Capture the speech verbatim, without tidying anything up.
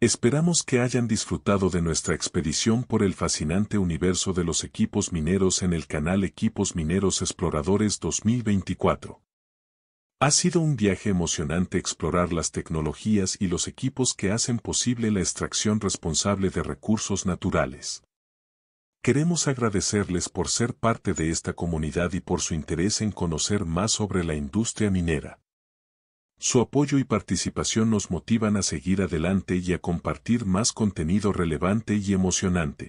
Esperamos que hayan disfrutado de nuestra expedición por el fascinante universo de los equipos mineros en el canal Equipos Mineros Exploradores dos mil veinticuatro. Ha sido un viaje emocionante explorar las tecnologías y los equipos que hacen posible la extracción responsable de recursos naturales. Queremos agradecerles por ser parte de esta comunidad y por su interés en conocer más sobre la industria minera. Su apoyo y participación nos motivan a seguir adelante y a compartir más contenido relevante y emocionante.